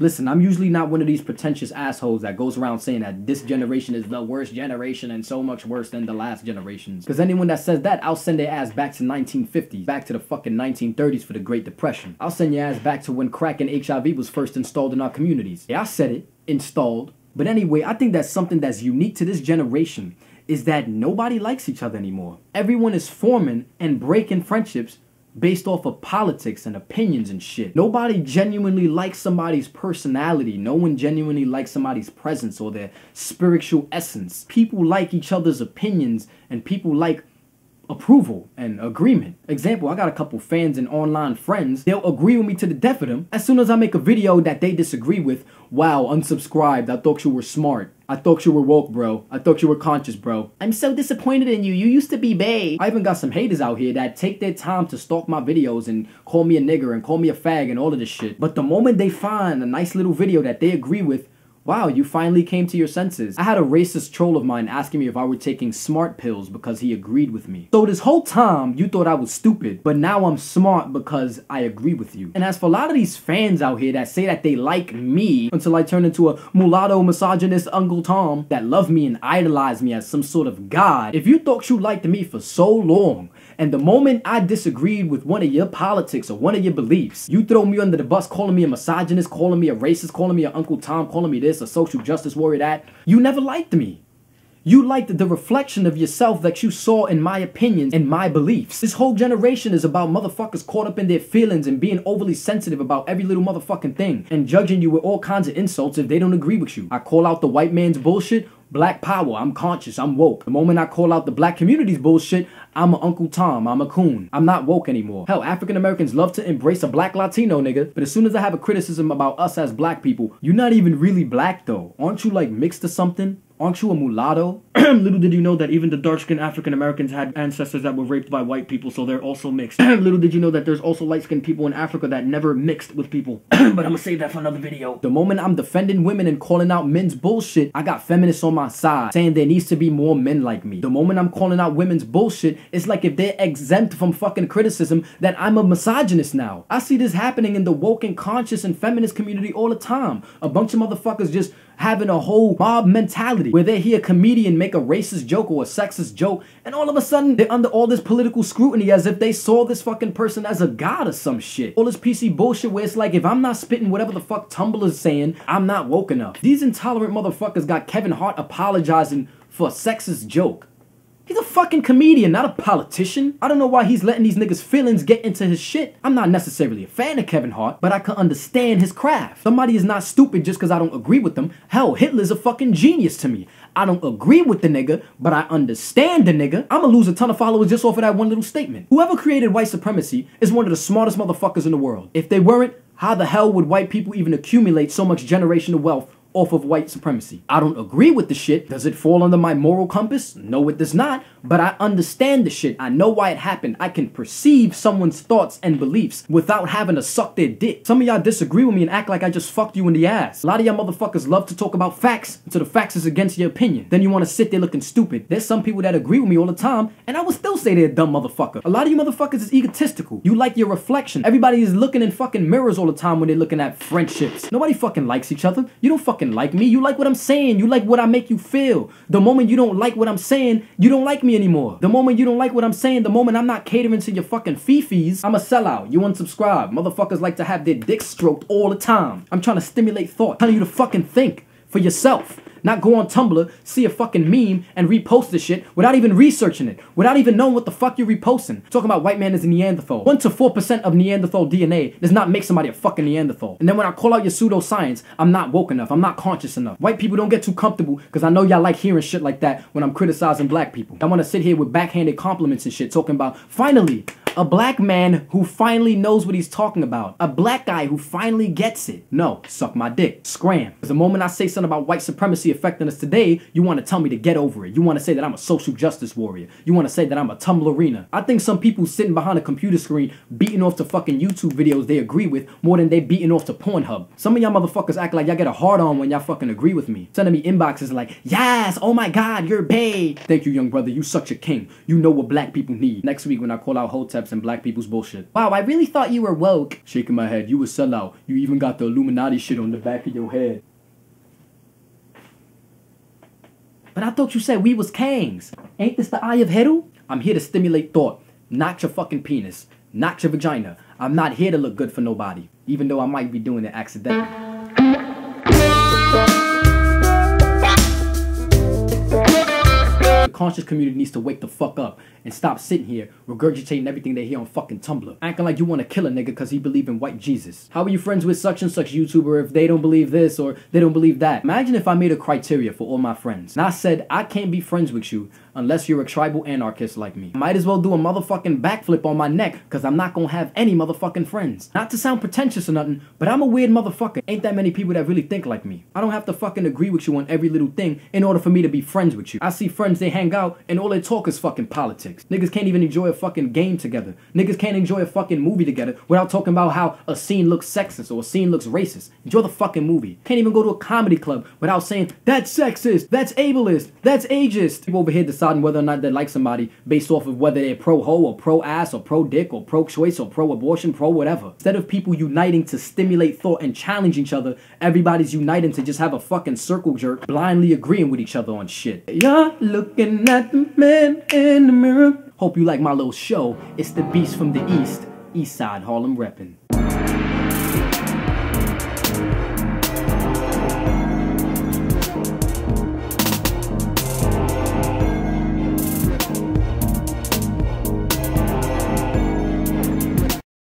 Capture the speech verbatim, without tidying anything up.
Listen, I'm usually not one of these pretentious assholes that goes around saying that this generation is the worst generation and so much worse than the last generations. Because anyone that says that, I'll send their ass back to nineteen fifties, back to the fucking nineteen thirties for the Great Depression. I'll send your ass back to when crack and H I V was first installed in our communities. Yeah, I said it. Installed. But anyway, I think that's something that's unique to this generation is that nobody likes each other anymore. Everyone is forming and breaking friendships based off of politics and opinions and shit. Nobody genuinely likes somebody's personality. No one genuinely likes somebody's presence or their spiritual essence. People like each other's opinions and people like approval and agreement. Example, I got a couple fans and online friends. They'll agree with me to the death of them. As soon as I make a video that they disagree with, wow, unsubscribed, I thought you were smart. I thought you were woke, bro. I thought you were conscious, bro. I'm so disappointed in you. You used to be bae. I even got some haters out here that take their time to stalk my videos and call me a nigger and call me a fag and all of this shit. But the moment they find a nice little video that they agree with, wow, you finally came to your senses. I had a racist troll of mine asking me if I were taking smart pills because he agreed with me. So this whole time, you thought I was stupid, but now I'm smart because I agree with you. And as for a lot of these fans out here that say that they like me until I turn into a mulatto misogynist Uncle Tom that love me and idolize me as some sort of god, if you thought you liked me for so long, and the moment I disagreed with one of your politics or one of your beliefs, you throw me under the bus calling me a misogynist, calling me a racist, calling me an Uncle Tom, calling me this, a social justice warrior, that. You never liked me. You liked the reflection of yourself that you saw in my opinions and my beliefs. This whole generation is about motherfuckers caught up in their feelings and being overly sensitive about every little motherfucking thing and judging you with all kinds of insults if they don't agree with you. I call out the white man's bullshit, black power, I'm conscious, I'm woke. The moment I call out the black community's bullshit, I'm an Uncle Tom, I'm a coon. I'm not woke anymore. Hell, African Americans love to embrace a black Latino nigga, but as soon as I have a criticism about us as black people, you're not even really black though. Aren't you like mixed or something? Aren't you a mulatto? Little did you know that even the dark-skinned African Americans had ancestors that were raped by white people, so they're also mixed. Little did you know that there's also light-skinned people in Africa that never mixed with people. But I'm gonna save that for another video. The moment I'm defending women and calling out men's bullshit, I got feminists on my side saying there needs to be more men like me. The moment I'm calling out women's bullshit, it's like if they're exempt from fucking criticism that I'm a misogynist now. I see this happening in the woke and conscious and feminist community all the time. A bunch of motherfuckers just having a whole mob mentality where they hear a comedian make a racist joke or a sexist joke and all of a sudden they're under all this political scrutiny as if they saw this fucking person as a god or some shit. All this P C bullshit where it's like if I'm not spitting whatever the fuck Tumblr's saying, I'm not woke enough. These intolerant motherfuckers got Kevin Hart apologizing for a sexist joke. He's a fucking comedian, not a politician. I don't know why he's letting these niggas' feelings get into his shit. I'm not necessarily a fan of Kevin Hart, but I can understand his craft. Somebody is not stupid just because I don't agree with them. Hell, Hitler's a fucking genius to me. I don't agree with the nigga, but I understand the nigga. I'ma lose a ton of followers just off of that one little statement. Whoever created white supremacy is one of the smartest motherfuckers in the world. If they weren't, how the hell would white people even accumulate so much generational wealth off of white supremacy? I don't agree with the shit. Does it fall under my moral compass? No, it does not. But I understand the shit. I know why it happened. I can perceive someone's thoughts and beliefs without having to suck their dick. Some of y'all disagree with me and act like I just fucked you in the ass. A lot of y'all motherfuckers love to talk about facts until the facts is against your opinion. Then you want to sit there looking stupid. There's some people that agree with me all the time and I would still say they're a dumb motherfucker. A lot of you motherfuckers is egotistical. You like your reflection. Everybody is looking in fucking mirrors all the time when they're looking at friendships. Nobody fucking likes each other. You don't fucking like me. You like what I'm saying. You like what I make you feel. The moment you don't like what I'm saying, you don't like me anymore. The moment you don't like what I'm saying, the moment I'm not catering to your fucking fifis, I'm a sellout. You unsubscribe. Motherfuckers like to have their dick stroked all the time. I'm trying to stimulate thought. Telling you to fucking think for yourself. Not go on Tumblr, see a fucking meme, and repost the shit without even researching it. Without even knowing what the fuck you're reposting. Talking about white man is a Neanderthal. one to four percent of Neanderthal D N A does not make somebody a fucking Neanderthal. And then when I call out your pseudoscience, I'm not woke enough. I'm not conscious enough. White people don't get too comfortable because I know y'all like hearing shit like that when I'm criticizing black people. I want to sit here with backhanded compliments and shit talking about, finally, a black man who finally knows what he's talking about. A black guy who finally gets it. No, suck my dick. Scram. Because the moment I say something about white supremacy affecting us today, you want to tell me to get over it. You want to say that I'm a social justice warrior. You want to say that I'm a Tumblrina. I think some people sitting behind a computer screen beating off to fucking YouTube videos they agree with more than they beating off to Pornhub. Some of y'all motherfuckers act like y'all get a hard on when y'all fucking agree with me. Sending me inboxes like, yes, oh my god, you're bae. Thank you, young brother. You such a king. You know what black people need. Next week when I call out Hotep, concepts and black people's bullshit. Wow, I really thought you were woke. Shaking my head, you a sellout. You even got the Illuminati shit on the back of your head. But I thought you said we was kings. Ain't this the Eye of Heru? I'm here to stimulate thought, not your fucking penis, not your vagina. I'm not here to look good for nobody, even though I might be doing it accidentally. The conscious community needs to wake the fuck up and stop sitting here regurgitating everything they hear on fucking Tumblr. Acting like you want to kill a nigga cause he believe in white Jesus. How are you friends with such and such YouTuber if they don't believe this or they don't believe that? Imagine if I made a criteria for all my friends and I said I can't be friends with you unless you're a tribal anarchist like me. Might as well do a motherfucking backflip on my neck cause I'm not gonna have any motherfucking friends. Not to sound pretentious or nothing, but I'm a weird motherfucker. Ain't that many people that really think like me. I don't have to fucking agree with you on every little thing in order for me to be friends with you. I see friends, they hang out and all they talk is fucking politics. Niggas can't even enjoy a fucking game together. Niggas can't enjoy a fucking movie together without talking about how a scene looks sexist or a scene looks racist. Enjoy the fucking movie. Can't even go to a comedy club without saying, that's sexist, that's ableist, that's ageist. People over here deciding whether or not they like somebody based off of whether they're pro-ho or pro-ass or pro-dick or pro-choice or pro-abortion, pro-whatever. Instead of people uniting to stimulate thought and challenge each other, everybody's uniting to just have a fucking circle jerk blindly agreeing with each other on shit. You're looking at the man in the mirror. Hope you like my little show. It's the Beast from the East, East Side Harlem reppin'.